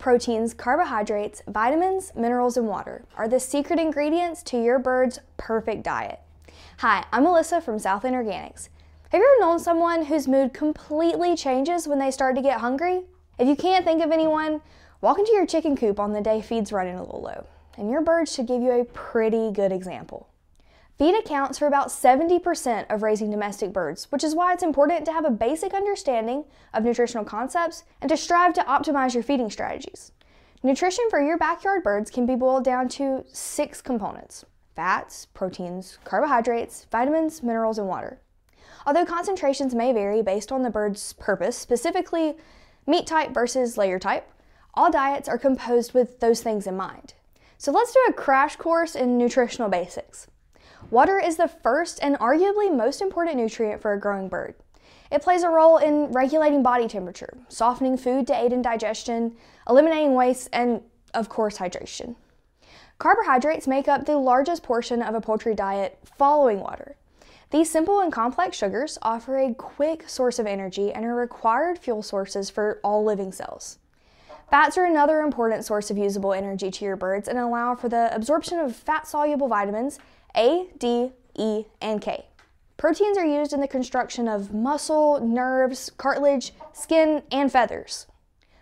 proteins, carbohydrates, vitamins, minerals, and water are the secret ingredients to your bird's perfect diet. Hi, I'm Melissa from Southland Organics. Have you ever known someone whose mood completely changes when they start to get hungry? If you can't think of anyone, walk into your chicken coop on the day feed's running a little low, and your birds should give you a pretty good example. Feed accounts for about 70% of raising domestic birds, which is why it's important to have a basic understanding of nutritional concepts and to strive to optimize your feeding strategies. Nutrition for your backyard birds can be boiled down to 6 components: fats, proteins, carbohydrates, vitamins, minerals, and water. Although concentrations may vary based on the bird's purpose, specifically meat type versus layer type, all diets are composed with those things in mind. So let's do a crash course in nutritional basics. Water is the first and arguably most important nutrient for a growing bird. It plays a role in regulating body temperature, softening food to aid in digestion, eliminating waste, and of course, hydration. Carbohydrates make up the largest portion of a poultry diet following water. These simple and complex sugars offer a quick source of energy and are required fuel sources for all living cells. Fats are another important source of usable energy to your birds and allow for the absorption of fat-soluble vitamins A, D, E, and K. Proteins are used in the construction of muscle, nerves, cartilage, skin, and feathers.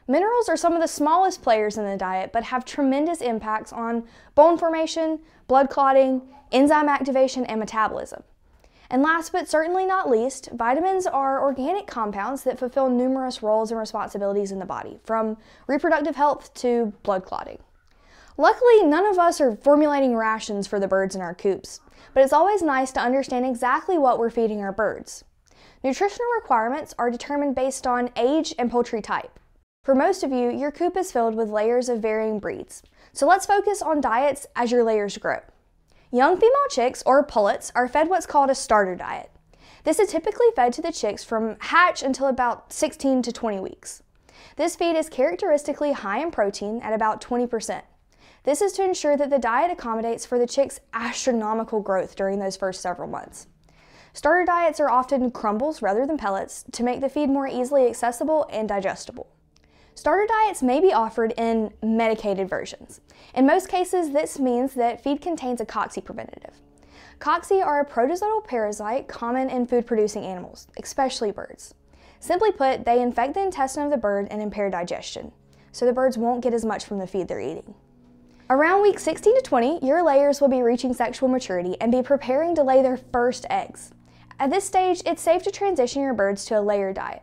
Minerals are some of the smallest players in the diet, but have tremendous impacts on bone formation, blood clotting, enzyme activation, and metabolism. And last but certainly not least, vitamins are organic compounds that fulfill numerous roles and responsibilities in the body, from reproductive health to blood clotting. Luckily, none of us are formulating rations for the birds in our coops, but it's always nice to understand exactly what we're feeding our birds. Nutritional requirements are determined based on age and poultry type. For most of you, your coop is filled with layers of varying breeds, so let's focus on diets as your layers grow. Young female chicks, or pullets, are fed what's called a starter diet. This is typically fed to the chicks from hatch until about 16 to 20 weeks. This feed is characteristically high in protein at about 20%. This is to ensure that the diet accommodates for the chick's astronomical growth during those first several months. Starter diets are often crumbles rather than pellets to make the feed more easily accessible and digestible. Starter diets may be offered in medicated versions. In most cases, this means that feed contains a cocci preventative. Cocci are a protozoal parasite common in food-producing animals, especially birds. Simply put, they infect the intestine of the bird and impair digestion, so the birds won't get as much from the feed they're eating. Around week 16 to 20, your layers will be reaching sexual maturity and be preparing to lay their first eggs. At this stage, it's safe to transition your birds to a layer diet.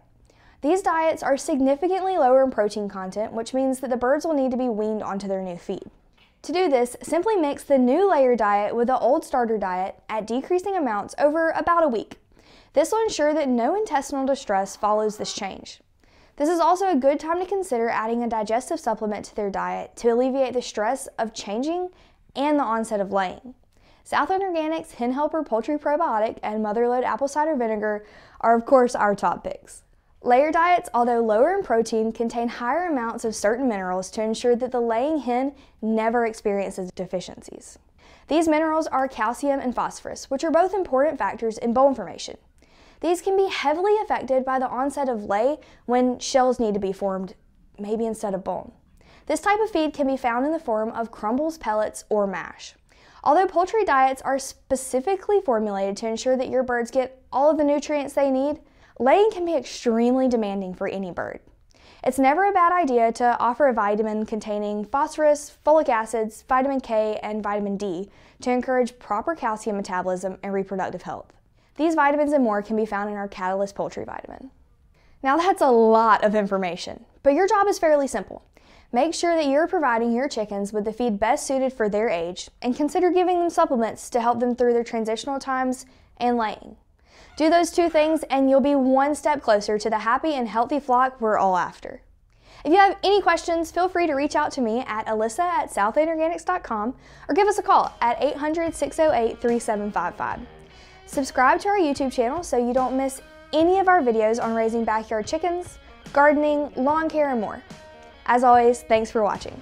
These diets are significantly lower in protein content, which means that the birds will need to be weaned onto their new feed. To do this, simply mix the new layer diet with the old starter diet at decreasing amounts over about a week. This will ensure that no intestinal distress follows this change. This is also a good time to consider adding a digestive supplement to their diet to alleviate the stress of changing and the onset of laying. Southland Organics, Hen Helper Poultry Probiotic, and Motherlode Apple Cider Vinegar are of course our top picks. Layer diets, although lower in protein, contain higher amounts of certain minerals to ensure that the laying hen never experiences deficiencies. These minerals are calcium and phosphorus, which are both important factors in bone formation. These can be heavily affected by the onset of lay when shells need to be formed, maybe instead of bone. This type of feed can be found in the form of crumbles, pellets, or mash. Although poultry diets are specifically formulated to ensure that your birds get all of the nutrients they need, laying can be extremely demanding for any bird. It's never a bad idea to offer a vitamin containing phosphorus, folic acids, vitamin K, and vitamin D to encourage proper calcium metabolism and reproductive health. These vitamins and more can be found in our Catalyst Poultry Vitamin. Now that's a lot of information, but your job is fairly simple. Make sure that you're providing your chickens with the feed best suited for their age and consider giving them supplements to help them through their transitional times and laying. Do those two things and you'll be one step closer to the happy and healthy flock we're all after. If you have any questions, feel free to reach out to me at alyssa@southlandorganics.com or give us a call at 800-608-3755. Subscribe to our YouTube channel so you don't miss any of our videos on raising backyard chickens, gardening, lawn care, and more. As always, thanks for watching.